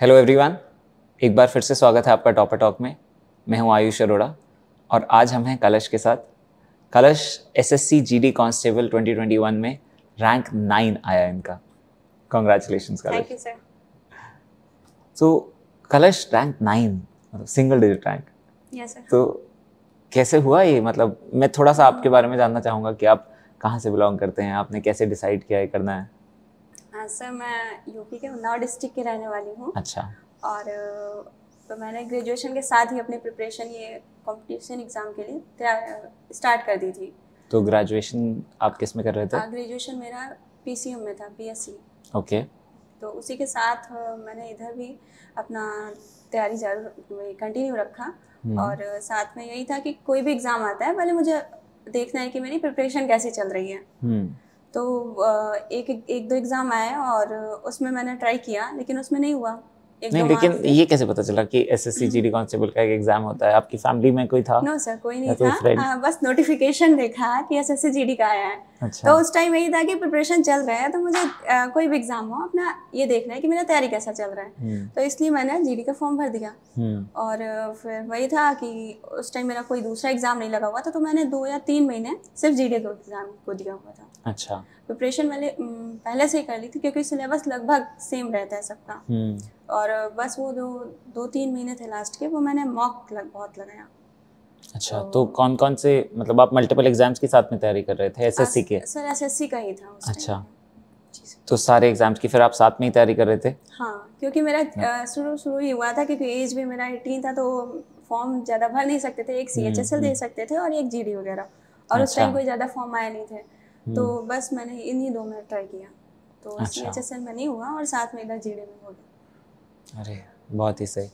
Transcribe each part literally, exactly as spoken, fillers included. Hello everyone, एक बार फिर से स्वागत है आपका टॉपर टॉक में। मैं हूं आयुष अरोड़ा और आज हम हैं कलश के साथ। Kalash SSC GD constable twenty twenty one में रैंक नाइन आया इनका। Congratulations Kalash. Thank you sir. So Kalash rank nine, मतलब single digit rank. Yes sir. तो कैसे हुआ ये, मतलब मैं थोड़ा सा आपके बारे में जानना चाहूँगा कि आप कहाँ से बिलोंग करते हैं, आपने कैसे डिसाइड किया है करना है। हाँ सर, मैं यूपी के उन्नाव डिस्ट्रिक्ट की रहने वाली हूँ। अच्छा। और तो मैंने ग्रेजुएशन के साथ ही अपनी प्रिपरेशन ये कॉम्पिटिशन एग्ज़ाम के लिए स्टार्ट कर दी थी। तो ग्रेजुएशन आप किस में कर रहे थे? ग्रेजुएशन मेरा पीसीएम में था, बीएससी। ओके। तो उसी के साथ मैंने इधर भी अपना तैयारी जारी कंटिन्यू रखा और साथ में यही था कि कोई भी एग्ज़ाम आता है पहले मुझे देखना है कि मेरी प्रिपरेशन कैसी चल रही है। तो एक एक दो एग्ज़ाम आए और उसमें मैंने ट्राई किया लेकिन उसमें नहीं हुआ। एक नहीं, लेकिन ये कैसे पता चला कि एसएससी जीडी कांस्टेबल का एक एग्ज़ाम होता है? आपकी फैमिली में कोई था? नो no, सर, कोई नहीं था। कोई आ, बस नोटिफिकेशन देखा कि एसएससी जीडी का आया है। अच्छा। तो उस टाइम यही था कि प्रिपरेशन चल रहा है तो मुझे आ, कोई भी एग्ज़ाम हो अपना ये देखना है कि मेरा तैयारी कैसा चल रहा है। तो इसलिए मैंने जीडी का फॉर्म भर दिया और फिर वही था कि उस टाइम मेरा कोई दूसरा एग्ज़ाम नहीं लगा हुआ था तो मैंने दो या तीन महीने सिर्फ जीडी के एग्ज़ाम को दिया हुआ था। अच्छा। प्रिपरेशन मैंने पहले से ही कर ली थी क्योंकि सिलेबस लगभग सेम रहता है सबका और बस वो दो दो तीन महीने थे लास्ट के, वो मैंने मॉक लग, बहुत लगाया। अच्छा। तो, तो कौन कौन से, मतलब आप मल्टीपल एग्जाम्स के साथ में तैयारी कर रहे थे एसएससी के? सर एसएससी का ही था उस। अच्छा। तो सारे एग्जाम्स की फिर आप साथ में ही तैयारी कर रहे थे? हाँ, क्योंकि मेरा शुरू शुरू ही हुआ था क्योंकि एज भी मेरा अठारह था तो फॉर्म ज़्यादा भर नहीं सकते थे। एक सीएचएसएल दे सकते थे और एक जीडी वगैरह और उस टाइम कोई ज़्यादा फॉर्म आए नहीं थे तो बस मैंने इन्हीं दो में ट्राई किया तो सीएचएसएल में नहीं हुआ और साथ में इधर जीडी में हो गया। अरे बहुत ही सही।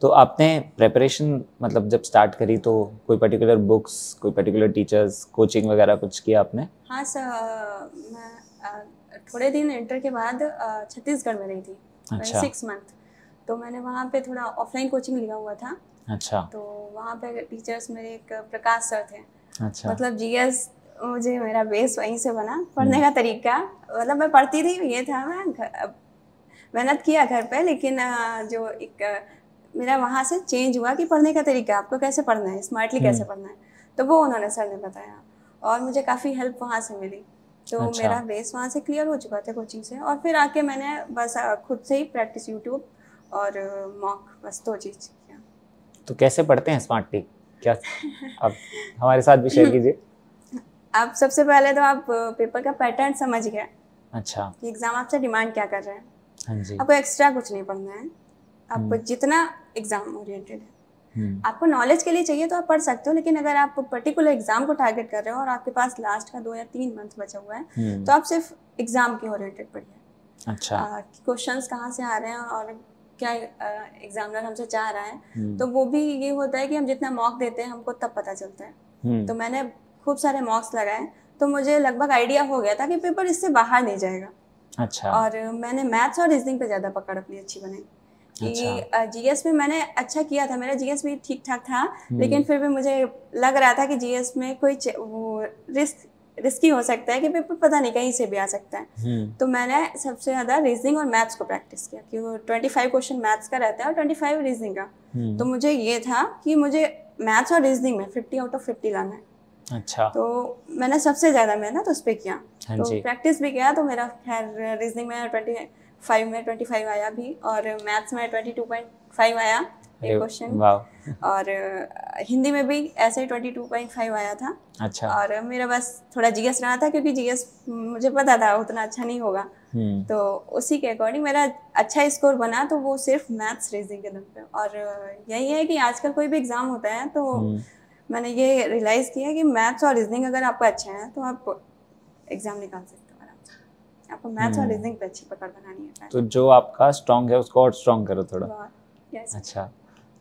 तो आपने प्रेपरेशन, मतलब जब स्टार्ट करी तो कोई पर्टिकुलर बुक्स, कोई पर्टिकुलर टीचर्स, कोचिंग वगैरह कुछ किया आपने? हाँ सर, मैं थोड़े दिन इंटर के बाद छत्तीसगढ़ में रही थी। अच्छा। सिक्स मंथ तो मैंने वहाँ पे थोड़ा ऑफलाइन कोचिंग लिया हुआ था। अच्छा। तो वहाँ पे टीचर्स मेरे एक प्रकाश सर थे। अच्छा। मतलब जी एस मुझे, मेरा बेस वहीं से बना। पढ़ने का तरीका, मतलब मैं पढ़ती थी, ये था मैं मेहनत किया घर पे लेकिन जो एक मेरा वहाँ से चेंज हुआ कि पढ़ने का तरीका, आपको कैसे पढ़ना है, स्मार्टली कैसे पढ़ना है, तो वो उन्होंने सर ने बताया और मुझे काफ़ी हेल्प वहाँ से मिली तो। अच्छा। मेरा बेस वहाँ से क्लियर हो चुका था कोचिंग से और फिर आके मैंने बस खुद से ही प्रैक्टिस, यूट्यूब और मॉक, बस दो चीज़ किया। तो कैसे पढ़ते हैं स्मार्टली, क्या आप हमारे साथ भी शेयर कीजिए? आप सबसे पहले तो आप पेपर का पैटर्न समझ गए। अच्छा। कि एग्ज़ाम आपसे डिमांड क्या कर रहे हैं। हाँ जी। आपको एक्स्ट्रा कुछ नहीं पढ़ना है, आपको जितना एग्जाम ओरिएंटेड है, आपको नॉलेज के लिए चाहिए तो आप पढ़ सकते हो लेकिन अगर आप पर्टिकुलर एग्जाम को टारगेट कर रहे हो और आपके पास लास्ट का दो या तीन मंथ बचा हुआ है तो आप सिर्फ एग्जाम के ओरिएंटेड पढ़िए। अच्छा। क्वेश्चंस कहाँ से आ रहे हैं और क्या एग्जामिनर हमसे चाह रहा है, तो वो भी ये होता है कि हम जितना मॉक देते हैं हमको तब पता चलता है। तो मैंने खूब सारे मॉक्स लगाए तो मुझे लगभग आइडिया हो गया था कि पेपर इससे बाहर नहीं जाएगा। अच्छा। और मैंने मैथ्स और रीजनिंग पे ज़्यादा पकड़ अपनी अच्छी बनाई कि जीएस में मैंने अच्छा किया था, मेरा जीएस भी ठीक ठाक था लेकिन फिर भी मुझे लग रहा था कि जीएस में कोई वो रिस्क रिस्की हो सकता है कि पेपर पता नहीं कहीं से भी आ सकता है तो मैंने सबसे ज़्यादा रीजनिंग और मैथ्स को प्रैक्टिस किया कि वो ट्वेंटी फाइव क्वेश्चन मैथ्स का रहता है और ट्वेंटी फाइव रीजनिंग का। तो मुझे ये था कि मुझे मैथ्स और रीजनिंग में फिफ्टी आउट ऑफ फिफ्टी लाना है। अच्छा। तो मैंने सबसे ज़्यादा मेहनत उस पर किया तो प्रैक्टिस भी किया तो मेरा खैर रीजनिंग में पच्चीस में पच्चीस आया भी और मैथ्स में बाईस पॉइंट पाँच आया एक क्वेश्चन और हिंदी में भी ऐसे ही बाईस पॉइंट पाँच आया था। अच्छा। और मेरा बस थोड़ा जीएस रहा था क्योंकि जीएस मुझे पता था उतना अच्छा नहीं होगा तो उसी के अकॉर्डिंग मेरा अच्छा स्कोर बना तो वो सिर्फ मैथ्स रीजनिंग के दम पे। और यही है कि आजकल कोई भी एग्ज़ाम होता है तो मैंने ये रियलाइज़ किया कि मैथ्स और रीजनिंग अगर आपका अच्छा है तो आप एग्जाम निकाल सकते हो आराम। आपको मैथ्स और रीजनिंग पे अच्छी पकड़ बनानी है तो जो आपका स्ट्रांग है उसको और स्ट्रांग करो थोड़ा। यस। अच्छा।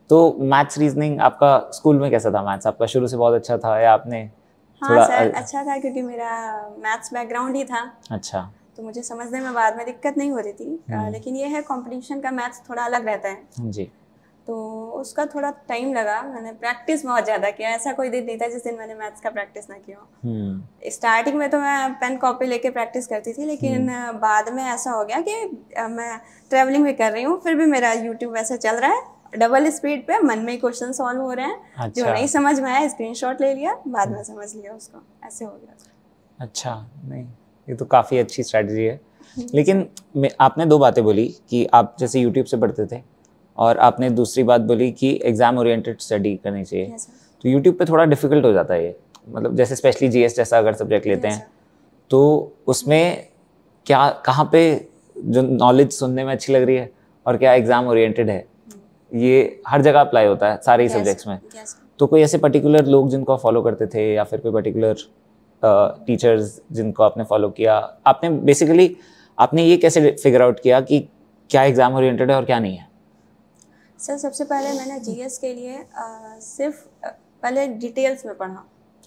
तो मैथ्स रीजनिंग आपका स्कूल में कैसा था? मैथ्स आपका शुरू से बहुत अच्छा था या आपने थोड़ा? हाँ सर, अच्छा था क्योंकि मेरा मैथ्स बैकग्राउंड ही था। अच्छा। तो मुझे समझने में बाद में दिक्कत नहीं हो रही थी लेकिन ये है कॉम्पिटिशन का मैथ्स थोड़ा अलग रहता है। जी। तो उसका थोड़ा टाइम लगा। मैंने प्रैक्टिस बहुत ज़्यादा किया, ऐसा कोई दिन नहीं था जिस दिन मैंने मैथ्स का प्रैक्टिस ना किया हो। स्टार्टिंग में तो मैं पेन कॉपी लेके प्रैक्टिस करती थी, लेकिन बाद में ऐसा हो गया कि मैं ट्रैवलिंग भी कर रही हूँ फिर भी मेरा यूट्यूब वैसे चल रहा है, डबल स्पीड पे मन में ही क्वेश्चन सॉल्व हो रहे हैं। अच्छा। जो नहीं समझ में आया स्क्रीनशॉट ले लिया, बाद में समझ लिया उसको, ऐसे हो गया। अच्छा, नहीं ये तो काफ़ी अच्छी स्ट्रैटेजी है। लेकिन आपने दो बातें बोली कि आप जैसे यूट्यूब से पढ़ते थे और आपने दूसरी बात बोली कि एग्जाम ओरिएंटेड स्टडी करनी चाहिए। yes, तो यूट्यूब पे थोड़ा डिफिकल्ट हो जाता है ये, मतलब जैसे स्पेशली जीएस जैसा अगर सब्जेक्ट लेते yes, हैं तो उसमें क्या कहाँ पे जो नॉलेज सुनने में अच्छी लग रही है और क्या एग्जाम ओरिएंटेड है, ये हर जगह अप्लाई होता है सारे yes, सब्जेक्ट्स में। yes, तो कोई ऐसे पर्टिकुलर लोग जिनको फॉलो करते थे या फिर कोई पर्टिकुलर टीचर्स जिनको आपने फॉलो किया, आपने बेसिकली आपने ये कैसे फिगर आउट किया कि क्या एग्जाम ओरिएंटेड है और क्या नहीं है? सर सबसे पहले मैंने जीएस के लिए आ, सिर्फ पहले डिटेल्स में पढ़ा।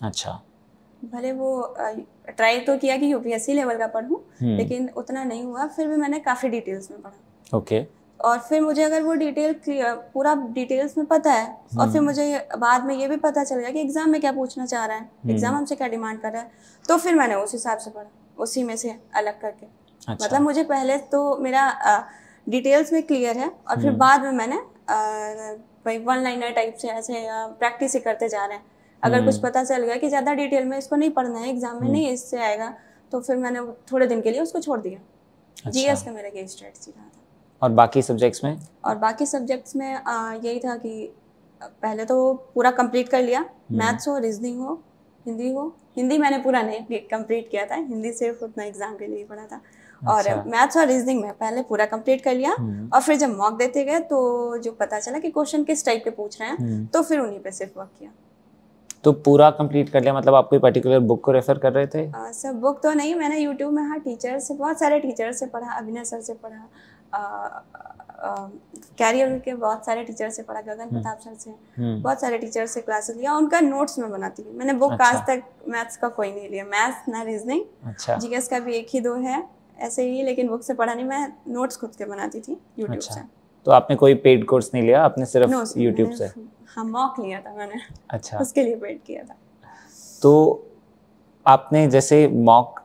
अच्छा। भले वो ट्राई तो किया कि यूपीएससी लेवल का पढ़ूं, लेकिन उतना नहीं हुआ, फिर भी मैंने काफ़ी डिटेल्स में पढ़ा। ओके। और फिर मुझे अगर वो डिटेल पूरा डिटेल्स में पता है और फिर मुझे बाद में ये भी पता चल गया कि एग्जाम में क्या पूछना चाह रहा है, एग्जाम हमसे क्या डिमांड कर रहा है, तो फिर मैंने उस हिसाब से पढ़ा, उसी में से अलग करके। मतलब मुझे पहले तो मेरा डिटेल्स में क्लियर है और फिर बाद में मैंने भाई वन लाइनर टाइप से ऐसे प्रैक्टिस ही करते जा रहे हैं। अगर कुछ पता चल गया कि ज़्यादा डिटेल में इसको नहीं पढ़ना है, एग्जाम में नहीं इससे आएगा, तो फिर मैंने थोड़े दिन के लिए उसको छोड़ दिया। अच्छा। जीएस का मेरा ये स्ट्रेटजी रहा था। और बाकी सब्जेक्ट्स में और बाकी सब्जेक्ट्स में आ, यही था कि पहले तो पूरा कंप्लीट कर लिया, मैथ्स हो, रीजनिंग हो, हिंदी हो। हिंदी मैंने पूरा नहीं कंप्लीट किया था, हिंदी सिर्फ उतना एग्जाम के लिए पढ़ा था। और मैथ्स और रीजनिंग में पहले पूरा कंप्लीट कर लिया और फिर जब मॉक देते गए तो जो पता चला कि क्वेश्चन किस टाइप के पूछ रहे हैं तो फिर उन्हीं पे सिर्फ वर्क किया। तो पूरा कंप्लीट कर लिया, मतलब आप कोई पर्टिकुलर बुक को रेफर कर रहे थे? आ, सर बुक तो नहीं, मैंने यूट्यूब में हाँ टीचर से, बहुत सारे टीचर से पढ़ा, अभिनय सर से पढ़ा, आ, आ, कैरियर के बहुत सारे टीचर से पढ़ा, गगन प्रताप सर से, बहुत सारे टीचर से क्लासेस लिया, उनका नोट्स में बनाती थी। मैंने बुक आज तक मैथ्स का कोई नहीं लिया, मैथ्स ना रीजनिंग, जीएस का भी एक ही दो है ऐसे ही, लेकिन बुक से पढ़ा नहीं, मैं नोट्स खुद के बनाती थी यूट्यूब से। तो आपने कोई पेड कोर्स नहीं लिया, आपने सिर्फ यूट्यूब से? हाँ मॉक लिया था मैंने। अच्छा। उसके लिए पेड किया था। तो आपने जैसे मॉक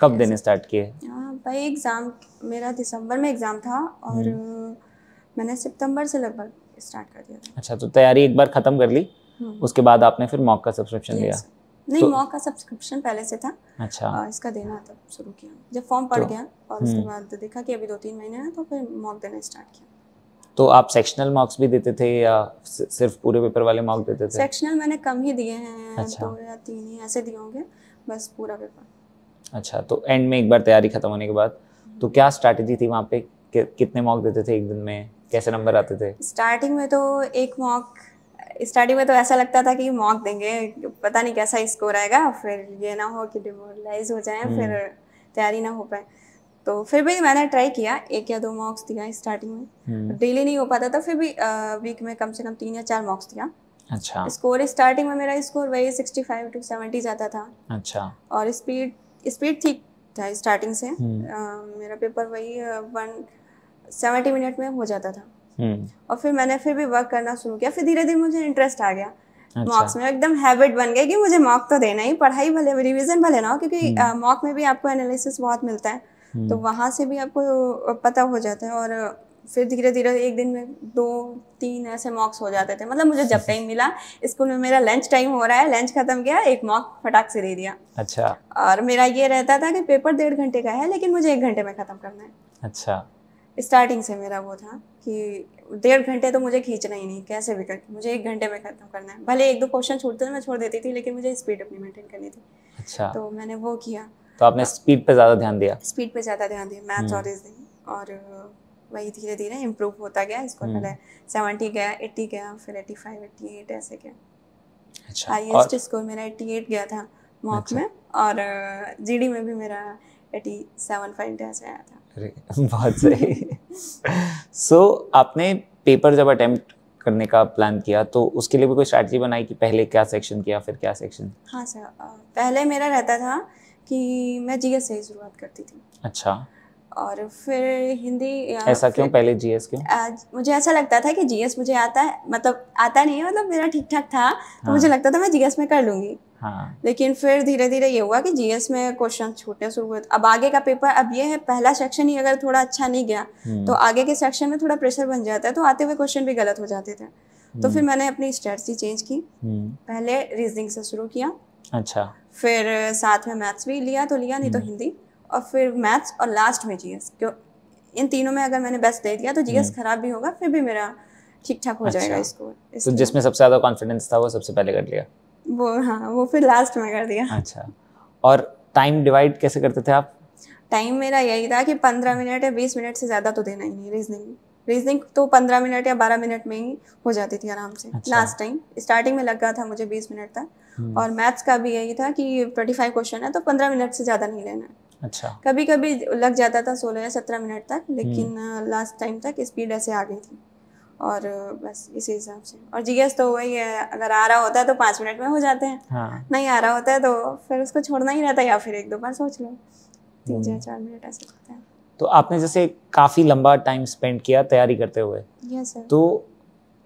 कब देने स्टार्ट किए? भाई एग्जाम मेरा दिसंबर में एग्जाम था और मैंने सितंबर से लगभग स्टार्ट कर दिया था। अच्छा, तो तैयारी एक बार खत्म कर ली, उसके बाद आपने फिर मॉक का सब्सक्रिप्शन लिया? नहीं, मॉक का सब्सक्रिप्शन पहले से था। अच्छा। और इसका देना तब शुरू किया जब फॉर्म पड़ तो, गया और उसके बाद देखा कि अभी दो तीन महीने हैं तो फिर मॉक देना स्टार्ट किया। तो आप सेक्शनल मॉक्स भी देते थे या सिर्फ पूरे पेपर वाले मॉक देते थे? सेक्शनल मैंने कम ही दिए हैं। अच्छा। दो या तीन ही ऐसे दिए होंगे, बस पूरा पेपर। अच्छा, तो एंड में एक बार तैयारी खत्म होने के बाद तो क्या स्ट्रैटेजी थी वहाँ पे, कितने मॉक देते थे एक दिन में, कैसे नंबर आते थे? स्टार्टिंग में तो एक मॉक स्टार्टिंग में तो ऐसा लगता था कि मॉक देंगे, पता नहीं कैसा स्कोर आएगा, फिर ये ना हो कि डिमोरलाइज हो जाए, फिर तैयारी ना हो पाए। तो फिर भी मैंने ट्राई किया, एक या दो मॉक्स दिया स्टार्टिंग में, डेली नहीं हो पाता था, फिर भी वीक में कम से कम तीन या चार मॉक्स दिया। अच्छा। स्कोर स्टार्टिंग में मेरा स्कोर वही सिक्सटी फाइव टू सेवेंटी जाता था। अच्छा। और स्पीड स्पीड ठीक था स्टार्टिंग से, मेरा पेपर वही वन सेवेंटी मिनट में हो जाता था। और फिर मैंने फिर भी वर्क करना शुरू किया, फिर धीरे धीरे मुझे इंटरेस्ट आ गया। अच्छा। मॉक्स में एकदम हैबिट बन गई कि मुझे मॉक तो देना ही, पढ़ाई भले रिवीजन भले ना हो, क्योंकि मॉक में भी आपको एनालिसिस बहुत मिलता है तो वहाँ से भी आपको पता हो जाता है। और फिर धीरे धीरे एक दिन में दो तीन ऐसे मॉक्स हो जाते थे। मतलब मुझे जब टाइम मिला, स्कूल में मेरा लंच टाइम हो रहा है, लंच खत्म किया, एक मॉक फटाक से दे दिया। अच्छा। और मेरा ये रहता था कि पेपर डेढ़ घंटे का है लेकिन मुझे एक घंटे में खत्म करना है। अच्छा। स्टार्टिंग से मेरा वो था कि डेढ़ घंटे तो मुझे खींचना ही नहीं, कैसे भी करके मुझे एक घंटे में खत्म करना है। भले एक दो क्वेश्चन छूटते थे मैं छोड़ देती थी, लेकिन मुझे स्पीड अपनी मेंटेन करनी थी। अच्छा। तो मैंने वो किया। तो आपने स्पीड पे ज़्यादा ध्यान दिया? स्पीड पे ज़्यादा ध्यान दिया, मैथ्स और रीजनिंग, और वही धीरे धीरे इम्प्रूव होता गया। इसको पहले सेवेंटी गया, एट्टी गया, फिर एट्टी फाइव एट्टी एट ऐसे गया। अच्छा। हाईएस्ट स्कोर मेरा एट्टी एट गया था मॉक में, और जी डी में भी मेरा एट्टी सेवन पॉइंट ऐसे आया था। बहुत सही। सो so, आपने पेपर जब अटेम्प्ट करने का प्लान किया तो उसके लिए भी कोई स्ट्रैटेजी बनाई कि पहले क्या सेक्शन किया फिर क्या सेक्शन? हाँ सर, पहले मेरा रहता था कि मैं जीएस से ही शुरुआत करती थी। अच्छा। और फिर हिंदी। ऐसा क्यों पहले जीएस क्यों? आज मुझे ऐसा लगता था कि जीएस मुझे आता है, मतलब आता नहीं है, मतलब मेरा ठीक ठाक था। हाँ। तो मुझे लगता था मैं जीएस में कर लूँगी। हाँ। लेकिन फिर धीरे धीरे ये हुआ कि जीएस में क्वेश्चन छूटने शुरू हुए। अब आगे का पेपर, अब ये है पहला सेक्शन ही अगर थोड़ा अच्छा नहीं गया तो आगे के सेक्शन में थोड़ा प्रेशर बन जाता है, तो आते हुए क्वेश्चन भी गलत हो जाते थे। तो फिर मैंने अपनी स्ट्रेटजी चेंज की, पहले रीजनिंग से शुरू किया। अच्छा। फिर साथ में मैथ्स भी लिया तो लिया, नहीं तो हिंदी, और फिर मैथ्स, और लास्ट में जीएस। क्यों इन तीनों में अगर मैंने बेस्ट दे दिया तो जीएस खराब भी होगा, फिर भी मेरा ठीक ठाक हो अच्छा। जाएगा स्कोर। तो जिसमें सबसे ज़्यादा कॉन्फिडेंस था वो सबसे पहले कर लिया वो। हाँ, वो फिर लास्ट में कर दिया। अच्छा। और टाइम डिवाइड कैसे करते थे आप? टाइम मेरा यही था कि पंद्रह मिनट या बीस मिनट से ज़्यादा तो देना ही नहीं। रीजनिंग रीजनिंग तो पंद्रह मिनट या बारह मिनट में ही हो जाती थी आराम से। अच्छा। लास्ट टाइम स्टार्टिंग में लग गया था मुझे बीस मिनट तक। और मैथ्स का भी यही था कि ट्वेंटी फाइव क्वेश्चन है तो पंद्रह मिनट से ज़्यादा नहीं लेना है। अच्छा। कभी कभी लग जाता था सोलह या सत्रह मिनट तक, लेकिन लास्ट टाइम तक स्पीड ऐसे आ गई थी और बस इसी हिसाब से। और जीएस तो वही है, अगर आ रहा होता है तो पाँच मिनट में हो जाते हैं। हाँ। नहीं आ रहा होता है तो फिर उसको छोड़ना ही रहता है, या फिर एक दो बार सोच लो, तीन या चार मिनट ऐसे लगता है। तो आपने जैसे काफ़ी लंबा टाइम स्पेंड किया तैयारी करते हुए। Yes sir. तो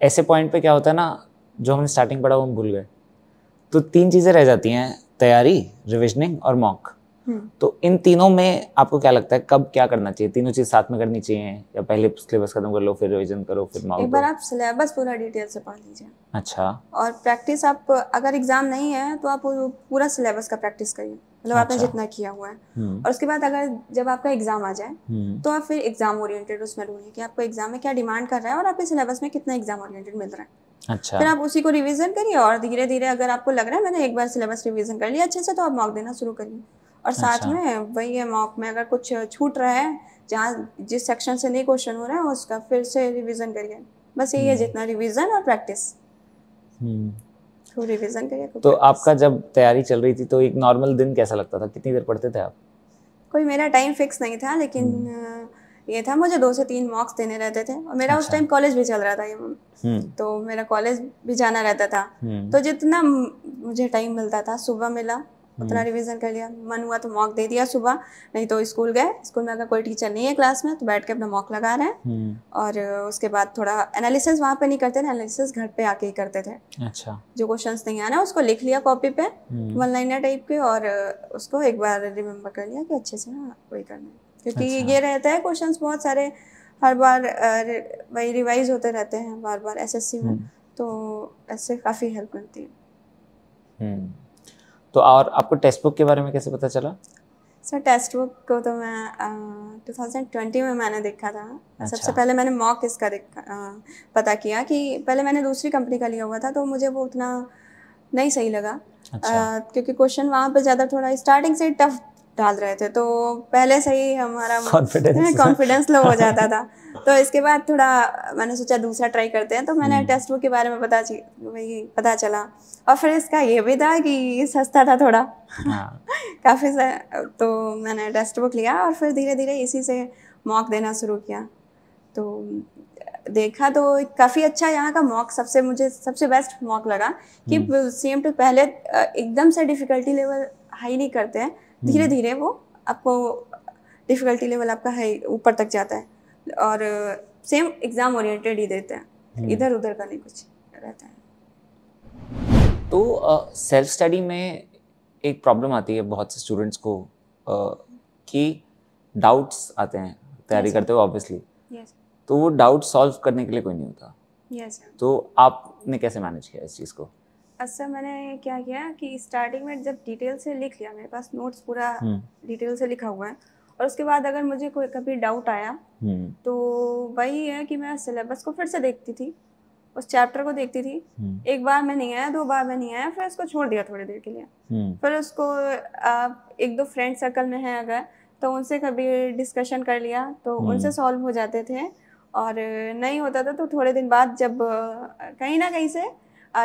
ऐसे पॉइंट पे क्या होता है ना, जो हमने स्टार्टिंग पढ़ा वो हम भूल गए, तो तीन चीज़ें रह जाती हैं, तैयारी, रिविजनिंग और मॉक। तो इन तीनों में आपको क्या लगता है कब क्या करना चाहिए? तीनों चीज साथ में करनी चाहिए या पहले सिलेबस खत्म कर लो फिर रिवीजन करो फिर मॉक? एक बार आप सिलेबस पूरा डिटेल से पढ़ लीजिए। अच्छा। और प्रैक्टिस, आप अगर एग्जाम नहीं है तो आप पूरा सिलेबस का प्रैक्टिस करिए, मतलब आपने जितना किया हुआ है। और उसके बाद अगर जब आपका एग्जाम आ जाए तो आप फिर एग्जाम ओरिएंटेड उसमें ढूंढिए कि आपको एग्जाम में क्या डिमांड कर रहा है और आपके सिलेबस में कितना एग्जाम ओरिएंटेड मिल रहा है। अच्छा। फिर आप उसी को रिवीजन करिए और धीरे धीरे अगर आपको लग रहा है मैंने एक बार सिलेबस रिवीजन कर लिया अच्छे से तो आप मॉक देना शुरू करिए। और साथ अच्छा। में वही है, मॉक में अगर कुछ छूट रहा है, जहाँ जिस सेक्शन से नहीं क्वेश्चन हो रहा है उसका फिर से रिवीजन करिए। बस यही है, जितना रिवीजन और प्रैक्टिस। तो रिवीजन करिए। तो आपका जब तैयारी चल रही थी तो एक नॉर्मल दिन कैसा लगता था, कितनी देर पढ़ते थे आप? कोई मेरा टाइम फिक्स नहीं था, लेकिन ये था मुझे दो से तीन मॉक्स देने रहते थे। और मेरा अच्छा। उस टाइम कॉलेज भी चल रहा था ये, तो मेरा कॉलेज भी जाना रहता था, तो जितना मुझे टाइम मिलता था सुबह मिला उतना रिवीजन कर लिया। मन हुआ तो मॉक दे दिया सुबह, नहीं तो स्कूल गए। स्कूल में अगर कोई टीचर नहीं है क्लास में तो बैठ के अपना मॉक लगा रहे हैं। और उसके बाद थोड़ा एनालिसिस वहाँ पे नहीं करते थे, एनालिसिस घर पे आके ही करते थे। अच्छा। जो क्वेश्चंस नहीं आना उसको लिख लिया कॉपी पे, वन लाइनर टाइप के, और उसको एक बार रिमेम्बर कर लिया कि अच्छे से ना वही करना है, क्योंकि अच्छा। ये रहता है क्वेश्चन बहुत सारे, हर बार वही रिवाइज होते रहते हैं बार बार एस एस सी में, तो ऐसे काफ़ी हेल्प मिलती है। तो और आपको टेस्ट बुक के बारे में कैसे पता चला? सर टेस्ट बुक को तो मैं uh, दो हज़ार बीस में मैंने देखा था। अच्छा। सबसे पहले मैंने मॉक इसका देखा, uh, पता किया कि पहले मैंने दूसरी कंपनी का लिया हुआ था, तो मुझे वो उतना नहीं सही लगा। अच्छा। uh, क्योंकि क्वेश्चन वहाँ पे ज़्यादा थोड़ा स्टार्टिंग से टफ डाल रहे थे, तो पहले से ही हमारा कॉन्फिडेंस लो हो जाता था। तो इसके बाद थोड़ा मैंने सोचा दूसरा ट्राई करते हैं, तो मैंने टेस्ट बुक के बारे में पता वही पता चला। और फिर इसका ये भी था कि सस्ता था थोड़ा। हाँ। काफ़ी सा, तो मैंने टेस्ट बुक लिया और फिर धीरे धीरे इसी से मॉक देना शुरू किया। तो देखा तो काफ़ी अच्छा, यहाँ का मॉक सबसे मुझे सबसे बेस्ट मॉक लगा कि सेम टू पहले एकदम से डिफ़िकल्टी लेवल हाई नहीं करते हैं, धीरे धीरे वो आपको डिफ़िकल्टी लेवल आपका हाई ऊपर तक जाता है और सेम एग्ज़ाम ओरिएंटेड ही देते हैं, इधर उधर का नहीं कुछ रहता है। तो सेल्फ uh, स्टडी में एक प्रॉब्लम आती है बहुत से स्टूडेंट्स को uh, कि डाउट्स आते हैं तैयारी yes, करते हो ऑब्वियसली। yes. तो वो डाउट सॉल्व करने के लिए कोई नहीं होता। yes, तो आपने कैसे मैनेज किया इस चीज़ को? अच्छा, मैंने क्या किया कि स्टार्टिंग में जब डिटेल से लिख लिया, मेरे पास नोट्स पूरा डिटेल से लिखा हुआ है, और उसके बाद अगर मुझे कोई कभी डाउट आया तो वही है कि मैं सिलेबस को फिर से देखती थी, उस चैप्टर को देखती थी। एक बार में नहीं आया, दो बार में नहीं आया, फिर उसको छोड़ दिया थोड़ी देर के लिए। फिर उसको आप एक दो फ्रेंड सर्कल में हैं अगर तो उनसे कभी डिस्कशन कर लिया तो उनसे सॉल्व हो जाते थे, और नहीं होता था तो थोड़े दिन बाद जब कहीं ना कहीं से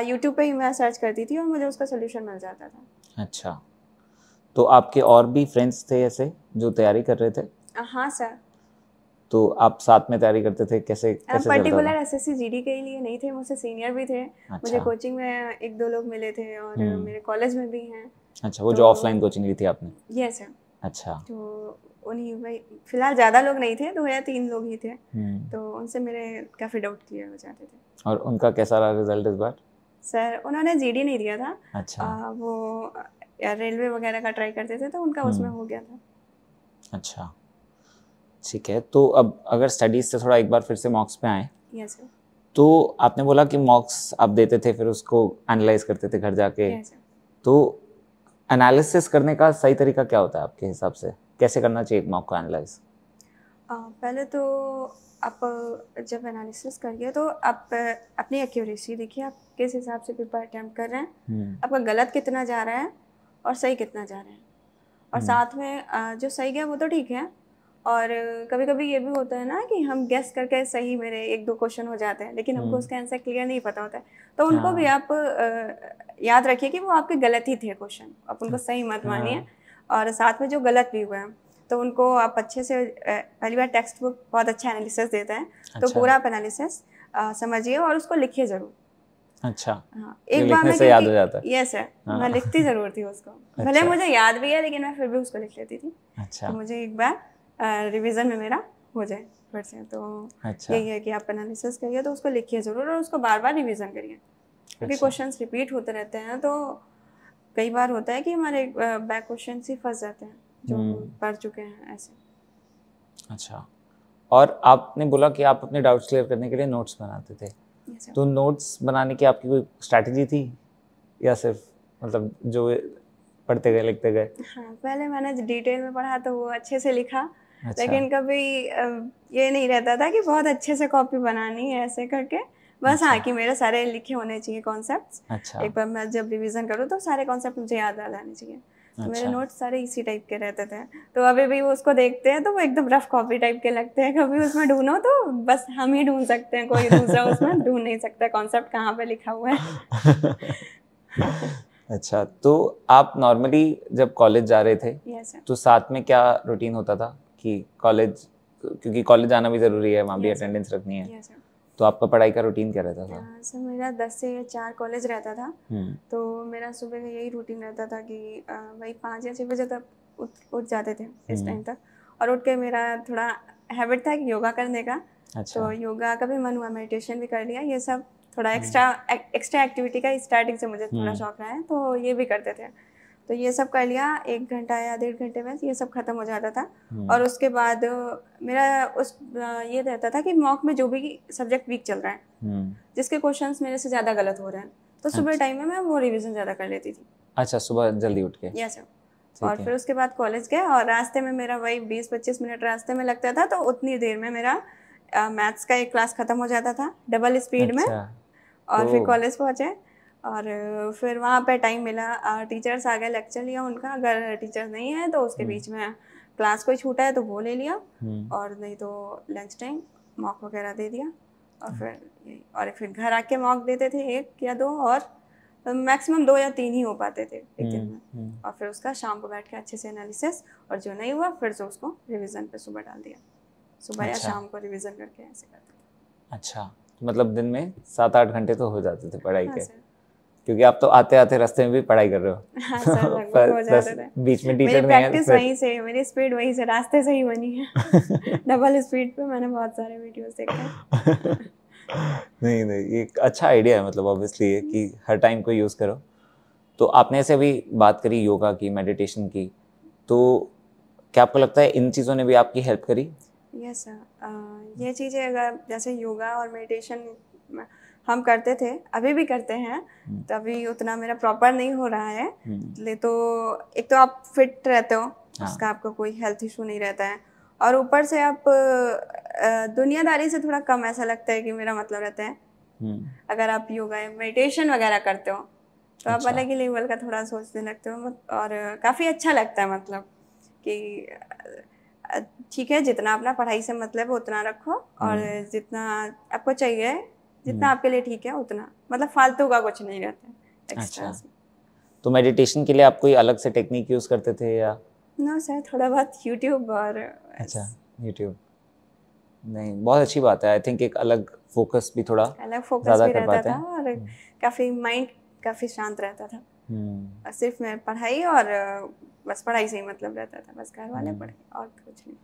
यूट्यूब पे ही मैं सर्च करती थी और मुझे उसका सोल्यूशन मिल जाता था। अच्छा। तो आपके और भी फ्रेंड्स थे ऐसे जो तैयारी कर रहे थे? हाँ सर। तो आप साथ में तैयारी करते थे कैसे? कैसे पर्टिकुलर एसएससी जीडी के लिए नहीं थे, मुझसे सीनियर भी थे। अच्छा। मुझे कोचिंग में एक दो लोग मिले थे और मेरे कॉलेज में भी हैं। अच्छा, वो तो, जो ऑफलाइन कोचिंग ली थी आपने? Yes sir. अच्छा। तो उन्हीं भाई फिलहाल ज़्यादा लोग नहीं थे, दो या तीन लोग ही थे, तो उनसे मेरे काफ़ी डाउट क्लियर हो जाते थे। और उनका कैसा रहा रिजल्ट इस बार? सर उन्होंने जीडी नहीं दिया था। अच्छा। आ, वो रेलवे वगैरह का ट्राई करते थे तो उनका उसमें हो गया था। अच्छा ठीक है। तो अब अगर स्टडीज से थोड़ा एक बार फिर से मॉक्स पे आए। Yes sir. तो आपने बोला कि मॉक्स आप देते थे फिर उसको एनालाइज करते थे घर जाके। Yes sir. तो एनालिसिस करने का सही तरीका क्या होता है आपके हिसाब से, कैसे करना चाहिए मॉक को एनालाइज? पहले तो आप जब एनालिसिस करिए तो आप अपनी एक्यूरेसी देखिए, आप किस हिसाब से पेपर अटेम्प्ट कर रहे हैं, आपका गलत कितना जा रहा है और सही कितना जा रहा है, और साथ में जो सही गया वो तो ठीक है, और कभी कभी ये भी होता है ना कि हम गेस करके सही मेरे एक दो क्वेश्चन हो जाते हैं लेकिन हमको उसका आंसर क्लियर नहीं पता होता है, तो उनको भी आप याद रखिए कि वो आपके गलत ही थे क्वेश्चन, आप उनको सही मत मानिए, और साथ में जो गलत भी हुए हैं तो उनको आप अच्छे से, पहली बार टेक्स्ट बुक बहुत अच्छा एनालिसिस देता है। अच्छा। तो पूरा आप एनालिसिस समझिए और उसको लिखिए जरूर। अच्छा। हाँ, एक बार में याद हो जाता है। Yes sir. मैं लिखती जरूर थी उसको। अच्छा। भले मुझे याद भी है लेकिन मैं फिर भी उसको लिख लेती थी। अच्छा। तो मुझे एक बार रिवीजन में मेरा हो जाए फिर से, तो यही है कि आप एनालिसिस करिए तो उसको लिखिए जरूर और उसको बार बार रिवीजन करिए, क्योंकि क्वेश्चन रिपीट होते रहते हैं तो कई बार होता है कि हमारे बैक क्वेश्चन ही फंस जाते हैं जो पढ़ चुके हैं ऐसे। अच्छा। और आपने बोला कि आप अपने डाउट्स क्लियर करने के लिए नोट्स बनाते थे। yes, तो नोट्स बनाने की आपकी कोई स्ट्रैटेजी थी या सिर्फ मतलब जो पढ़ते गए लिखते गए? हाँ, पहले मैंने डिटेल में पढ़ा तो वो अच्छे से लिखा। अच्छा। लेकिन कभी ये नहीं रहता था कि बहुत अच्छे से कॉपी बनानी है ऐसे करके, बस। अच्छा। हाँ कि मेरे सारे लिखे होने चाहिए कॉन्सेप्ट्स। अच्छा। एक बार मैं जब रिवीजन करूँ तो सारे कॉन्सेप्ट मुझे याद आ जाने चाहिए। तो अच्छा। मेरे नोट्स सारे इसी टाइप के रहते थे, तो अभी भी वो उसको देखते हैं तो वो एकदम रफ कॉपी टाइप के लगते हैं, कभी उसमें ढूंढो तो बस हम ही ढूंढ सकते हैं, कोई दूसरा उसमें ढूंढ नहीं सकता कॉन्सेप्ट कहाँ पे लिखा हुआ है। अच्छा। तो आप नॉर्मली जब कॉलेज जा रहे थे। yes, तो साथ में क्या रूटीन होता था कि कॉलेज, क्योंकि कॉलेज जाना भी जरूरी है, वहाँ भी अटेंडेंस रखनी है, तो आपका पढ़ाई का रूटीन क्या रहता था? सर मेरा दस से चार कॉलेज रहता था, तो मेरा सुबह का यही रूटीन रहता था कि वही पाँच या छः बजे तक उठ जाते थे इस टाइम तक, और उठ के मेरा थोड़ा हैबिट था कि योगा करने का। अच्छा। तो योगा का भी मन हुआ, मेडिटेशन भी कर लिया, ये सब थोड़ा एक्स्ट्रा एक, एक्स्ट्रा एक्टिविटी का स्टार्टिंग से मुझे थोड़ा शौक रहा है, तो ये भी करते थे, तो ये सब कर लिया, एक घंटा या डेढ़ घंटे में ये सब खत्म हो जाता था। और उसके बाद मेरा उस ये रहता था कि मॉक में जो भी सब्जेक्ट वीक चल रहा है, जिसके क्वेश्चंस मेरे से ज़्यादा गलत हो रहे हैं, तो सुबह टाइम में मैं वो रिवीजन ज़्यादा कर लेती थी। अच्छा, सुबह जल्दी उठ के। Yes sir. और फिर उसके बाद कॉलेज गए और रास्ते में मेरा वही बीस पच्चीस मिनट रास्ते में लगता था, तो उतनी देर में मेरा मैथ्स का एक क्लास खत्म हो जाता था डबल स्पीड में, और फिर कॉलेज पहुँचे और फिर वहाँ पे टाइम मिला, टीचर्स आ गए, लेक्चर लिया उनका, अगर टीचर्स नहीं है तो उसके बीच में क्लास कोई छूटा है तो वो ले लिया, और नहीं तो लंच टाइम मॉक वगैरह दे दिया, और फिर और फिर घर आके मॉक देते थे एक या दो, और मैक्सिमम दो या तीन ही हो पाते थे एक दिन में, और फिर उसका शाम को बैठ के अच्छे से एनालिसिस, और जो नहीं हुआ फिर से उसको रिविज़न पे सुबह डाल दिया, सुबह या शाम को रिविज़न करके ऐसे करते थे। अच्छा, मतलब दिन में सात आठ घंटे तो हो जाते थे पढ़ाई के, क्योंकि आप तो आते आते रास्ते में भी पढ़ाई कर रहे हो। हाँ सर, पर, हो जाता था। बीच में टीचर नहीं है, वहीं से मेरी स्पीड वहीं से रास्ते से ही बनी है। डबल स्पीड पे मैंने बहुत सारे वीडियोस देखे। नहीं नहीं, ये अच्छा आइडिया है, मतलब ऑब्वियसली है कि हर टाइम को यूज करो। तो आपने ऐसे भी बात करी योगा की, मेडिटेशन की, तो क्या आपको लगता है इन चीज़ों ने भी आपकी हेल्प करी? यस सर, ये चीज़ें अगर जैसे योगा और मेडिटेशन हम करते थे, अभी भी करते हैं, तो अभी उतना मेरा प्रॉपर नहीं हो रहा है, ले तो एक तो आप फिट रहते हो, उसका आपको कोई हेल्थ इशू नहीं रहता है, और ऊपर से आप दुनियादारी से थोड़ा कम ऐसा लगता है कि मेरा मतलब रहता है, अगर आप योगा मेडिटेशन वगैरह करते हो तो आप अलग ही लेवल का थोड़ा सोचने लगते हो, और काफ़ी अच्छा लगता है, मतलब कि ठीक है जितना अपना पढ़ाई से मतलब उतना रखो, और जितना आपको चाहिए जितना आपके लिए ठीक है उतना, मतलब फालतू का कुछ नहीं रहता। अच्छा। तो मेडिटेशन के लिए आप कोई अलग से टेक्निक यूज करते थे या? नो सर, थोड़ा बहुत यूट्यूब और। अच्छा, यूट्यूब। नहीं, बहुत अच्छी बात है, आई थिंक एक अलग फोकस भी थोड़ा अलग फोकस भी रहता था, और काफी माइंड काफी शांत रहता था, सिर्फ मेरी पढ़ाई और बस पढ़ाई से ही मतलब रहता था, बस घर वाले पढ़े और कुछ नहीं।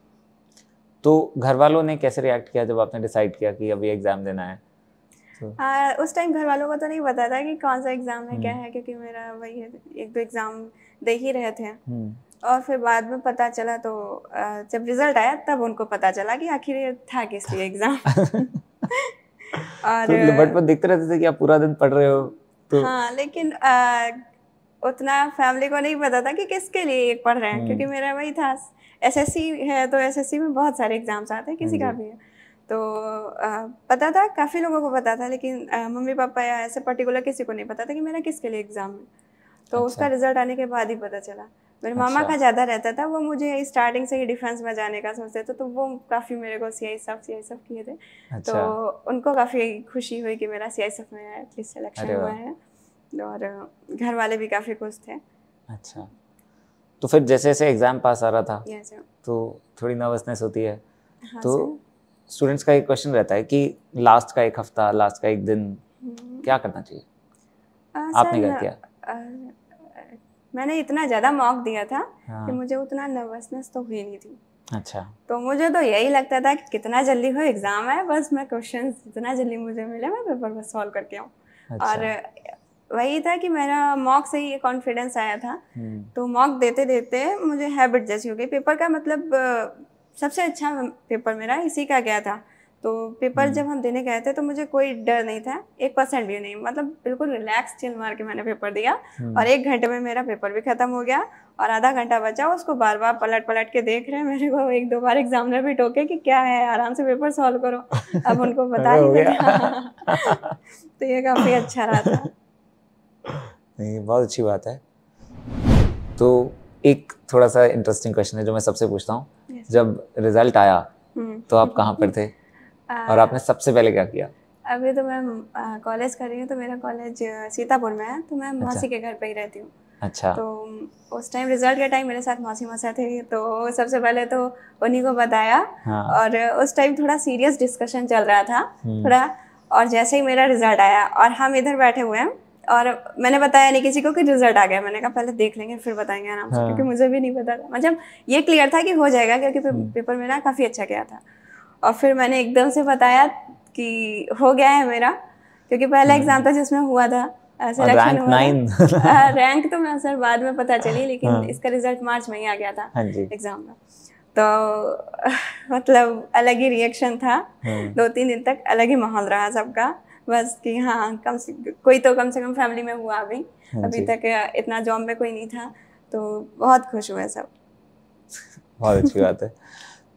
तो घर वालों ने कैसे रिएक्ट किया जब आपने डिसाइड किया कि अभी एग्जाम देना है? तो आ, उस टाइम घर वालों को तो नहीं पता था कि कौन सा एग्जाम है क्या है, क्योंकि मेरा वही है, एक दो एग्जाम दे ही रहे थे और फिर बाद में पता चला। तो जब रिजल्ट आया तब उनको पता चला कि आखिर ये था किस लिए एग्जाम। और लिबर्ट पर दिखते रहते थे कि आप पूरा दिन पढ़ रहे हो तो। हाँ, लेकिन आ, उतना फैमिली को नहीं पता था कि किसके लिए पढ़ रहे हैं, क्योंकि मेरा वही था एसएससी है, तो एसएससी में बहुत सारे एग्जाम्स आते हैं, किसी का भी है। तो आ, पता था, काफ़ी लोगों को पता था, लेकिन आ, मम्मी पापा या ऐसे पर्टिकुलर किसी को नहीं पता था कि मेरा किसके लिए एग्ज़ाम है। तो अच्छा। उसका रिजल्ट आने के बाद ही पता चला। मेरे अच्छा। मामा का ज़्यादा रहता था, वो मुझे स्टार्टिंग से ही डिफेंस में जाने का सोचते थे, तो वो काफ़ी मेरे को सीआईएसएफ सीआईएसएफ किए थे। अच्छा। तो उनको काफ़ी खुशी हुई कि मेरा सीआईएसएफ में एटलीस्ट सिलेक्शन हुआ है, और घर वाले भी काफ़ी खुश थे। अच्छा, तो फिर जैसे जैसे एग्ज़ाम पास आ रहा था तो थोड़ी नर्वसनेस होती है। तो स्टूडेंट्स का एक क्वेश्चन रहता है कि लास्ट का एक हफ्ता, लास्ट का एक दिन क्या करना चाहिए? आ, आपने क्या किया? आ, मैंने इतना ज़्यादा मॉक दिया था हाँ। कि मुझे उतना नर्वसनेस तो हुई नहीं थी। अच्छा। तो मुझे तो यही लगता था कि कितना जल्दी हो एग्ज़ाम है, बस मैं क्वेश्चन जितना जल्दी मुझे मिले मैं पेपर बस सॉल्व करके आऊँ। अच्छा। और वही था कि मेरा मॉक से ही ये कॉन्फिडेंस आया था। तो मॉक देते देते मुझे हैबिट जैसी हो गई पेपर का, मतलब सबसे अच्छा पेपर मेरा इसी का गया था। तो पेपर जब हम देने गए थे तो मुझे कोई डर नहीं था, एक परसेंट भी नहीं, मतलब बिल्कुल रिलैक्स चिल मार के मैंने पेपर दिया। और एक घंटे में मेरा पेपर भी खत्म हो गया और आधा घंटा बचा, उसको बार बार पलट पलट के देख रहे हैं। मेरे को एक दो बार एग्जामिनर भी टोके कि क्या है, आराम से पेपर सॉल्व करो, अब उनको बता ही देना। तो ये काफ़ी अच्छा रहा था। नहीं, बहुत अच्छी बात है। तो एक थोड़ा सा इंटरेस्टिंग क्वेश्चन है जो मैं सबसे पूछता हूँ। Yes. जब रिजल्ट आया तो आप कहाँ पर थे आ, और आपने सबसे पहले क्या किया? अभी तो मैं कॉलेज कर रही हूँ, तो मेरा कॉलेज सीतापुर में है, तो मैं मौसी के घर पे ही रहती हूँ। अच्छा। तो उस टाइम रिजल्ट के टाइम मेरे साथ मौसी मौसा थे, तो सबसे पहले तो उन्हीं को बताया। हाँ। और उस टाइम थोड़ा सीरियस डिस्कशन चल रहा था थोड़ा, और जैसे ही मेरा रिजल्ट आया और हम इधर बैठे हुए हैं और मैंने बताया नहीं किसी को कि रिजल्ट आ गया। मैंने कहा पहले देख लेंगे फिर बताएंगे आराम से। हाँ। क्योंकि मुझे भी नहीं पता था, मतलब ये क्लियर था कि हो जाएगा क्योंकि पे, पेपर मेरा काफ़ी अच्छा गया था। और फिर मैंने एकदम से बताया कि हो गया है मेरा, क्योंकि पहला एग्जाम था जिसमें हुआ था सिलेक्शन हुआ था। रैंक तो मैं सर बाद में पता चली, लेकिन हाँ। इसका रिजल्ट मार्च में ही आ गया था एग्ज़ाम का। तो मतलब अलग ही रिएक्शन था, दो तीन दिन तक अलग ही माहौल रहा सबका, बस कि हाँ कम से कोई तो कम से कम फैमिली में हुआ। अभी अभी तक इतना जॉब में कोई नहीं था, तो बहुत खुश हुए सब। बहुत अच्छी बात है।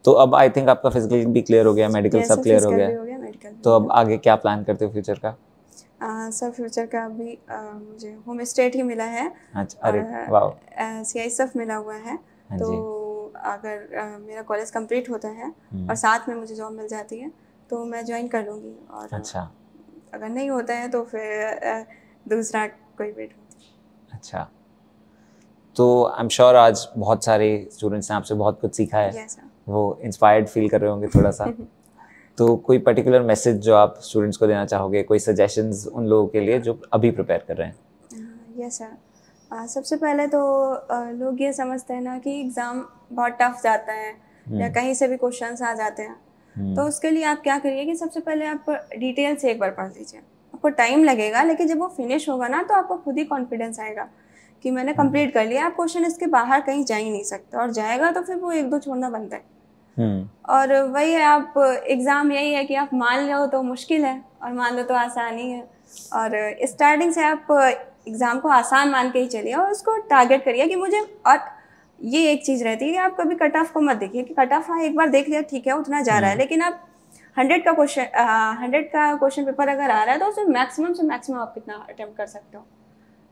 तो अब आई थिंक आपका फिजिकल भी क्लियर हो गया, मेडिकल सब क्लियर हो गया। तो अब आगे क्या प्लान करते हो फ्यूचर का? सर फ्यूचर का अभी मुझे होम स्टेट ही मिला है। अच्छा, अरे वाह। सीआईएसएफ मिला हुआ है, तो अगर मेरा कॉलेज कंप्लीट होता है और साथ में मुझे जॉब मिल जाती है तो मैं ज्वाइन कर लूँगी, और अच्छा अगर नहीं होता है तो फिर दूसरा कोई वेट होता। अच्छा, तो आई एम श्योर आज बहुत सारे स्टूडेंट्स ने आपसे बहुत कुछ सीखा है। yes, वो इंस्पायर्ड फील कर रहे होंगे थोड़ा सा। तो कोई पर्टिकुलर मैसेज जो आप स्टूडेंट्स को देना चाहोगे, कोई सजेशंस उन लोगों के लिए जो अभी प्रिपेयर कर रहे हैं? यस सर, सबसे पहले तो लोग ये समझते हैं ना कि एग्ज़ाम बहुत टफ जाता है या कहीं से भी क्वेश्चन आ जाते हैं, तो उसके लिए आप क्या करिए कि सबसे पहले आप डिटेल से एक बार पढ़ लीजिए। आपको टाइम लगेगा, लेकिन जब वो फिनिश होगा ना तो आपको खुद ही कॉन्फिडेंस आएगा कि मैंने कंप्लीट कर लिया। आप क्वेश्चन इसके बाहर कहीं जा ही नहीं सकते, और जाएगा तो फिर वो एक दो छोड़ना बनता है। और वही है, आप एग्ज़ाम यही है कि आप मान लो तो मुश्किल है और मान लो तो आसानी है, और स्टार्टिंग से आप एग्ज़ाम को आसान मान के ही चलिए और उसको टारगेट करिए कि मुझे। और ये एक चीज़ रहती है कि आप कभी कट ऑफ को मत देखिए कि कट ऑफ हाँ एक बार देख लिया ठीक है उतना जा रहा है, लेकिन आप हंड्रेड का क्वेश्चन हंड्रेड का क्वेश्चन पेपर अगर आ रहा है तो उसमें मैक्सिमम से मैक्सिमम आप कितना अटेम्प्ट कर सकते हो।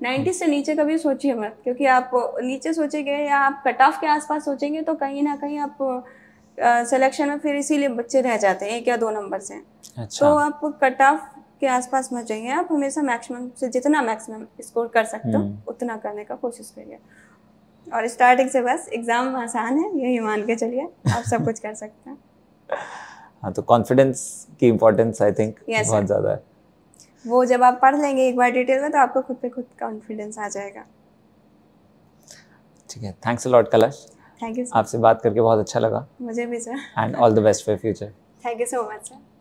नाइन्टी से नीचे कभी सोचिए मत, क्योंकि आप नीचे सोचेंगे या आप कट ऑफ के आसपास सोचेंगे तो कहीं ना कहीं आप सिलेक्शन में फिर इसीलिए बच्चे रह जाते हैं एक या दो नंबर से। अच्छा। तो आप कट ऑफ के आसपास मत जाइए, आप हमेशा मैक्सिमम से जितना मैक्सिमम स्कोर कर सकते हो उतना करने का कोशिश करिए, और स्टार्टिंग से बस एग्जाम आसान है यही मान के चलिए, आप सब कुछ कर सकते हैं। हाँ, तो कॉन्फिडेंस की इम्पोर्टेंस आई थिंक बहुत ज़्यादा है। वो जब आप पढ़ लेंगे एक बार डिटेल में तो आपको खुद पे खुद कॉन्फिडेंस आ जाएगा। ठीक है, thanks a lot Kalash, thank you, आपसे बात करके बहुत अच्छा लगा मुझे भी sir, and all the best for future. Thank you so much sir.